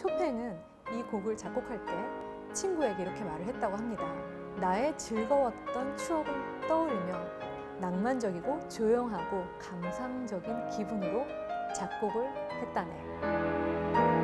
쇼팽은 이 곡을 작곡할 때 친구에게 이렇게 말을 했다고 합니다. 나의 즐거웠던 추억을 떠올리며 낭만적이고 조용하고 감상적인 기분으로 작곡을 했다네.